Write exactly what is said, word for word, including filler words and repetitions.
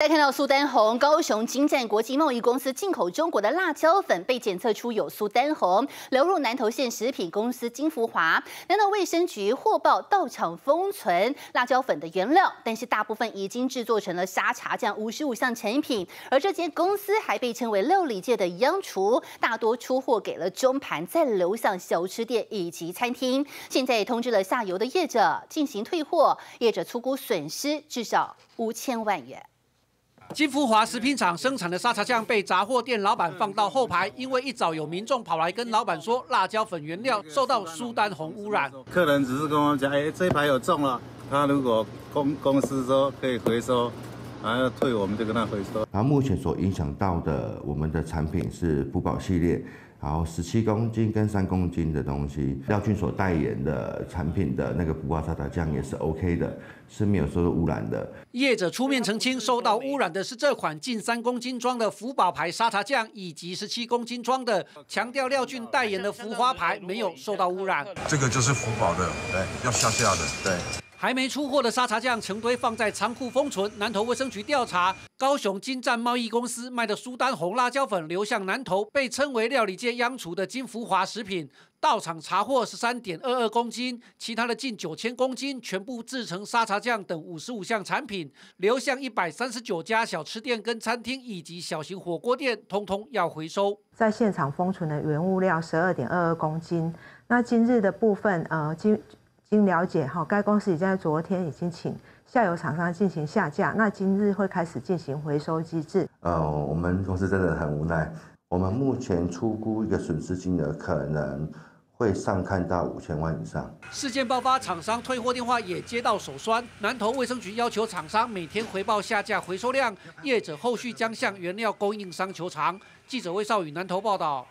再看到苏丹红，高雄金赞国际贸易公司进口中国的辣椒粉被检测出有苏丹红，流入南投县食品公司金福华。南投卫生局获报到场封存辣椒粉的原料，但是大部分已经制作成了沙茶酱五十五项产品。而这间公司还被称为料理界的央厨，大多出货给了中盘，再流向小吃店以及餐厅。现在也通知了下游的业者进行退货，业者粗估损失至少五千万元。 金福华食品厂生产的沙茶酱被杂货店老板放到后排，因为一早有民众跑来跟老板说，辣椒粉原料受到苏丹红污染。客人只是跟我讲，哎、欸，这一排有中了，他如果公公司说可以回收，然后退我们就跟他回收。然后目前所影响到的我们的产品是不保系列，然后十七公斤跟三公斤的东西。廖俊所代言的产品的那个不挂沙茶酱也是 OK 的。 是没有受到污染的。业者出面澄清，受到污染的是这款近三公斤装的福宝牌沙茶酱，以及十七公斤装的，强调廖俊代言的福花牌没有受到污染。这个就是福宝的，对，要下架的，对。还没出货的沙茶酱成堆放在仓库封存。南投卫生局调查，高雄金赞贸易公司卖的苏丹红辣椒粉流向南投，被称为料理界央厨的金福华食品。 到场查获十三点二二公斤，其他的近九千公斤全部制成沙茶酱等五十五项产品，流向一百三十九家小吃店、跟餐厅以及小型火锅店，通通要回收。在现场封存的原物料十二点二二公斤。那今日的部分，呃，经经了解哈，该公司已经在昨天已经请下游厂商进行下架，那今日会开始进行回收机制。呃，我们公司真的很无奈，我们目前初估一个损失金额可能。 会上看到五千万以上。事件爆发，厂商退货电话也接到手酸。南投卫生局要求厂商每天回报下架回收量，业者后续将向原料供应商求偿。记者魏少宇南投报道。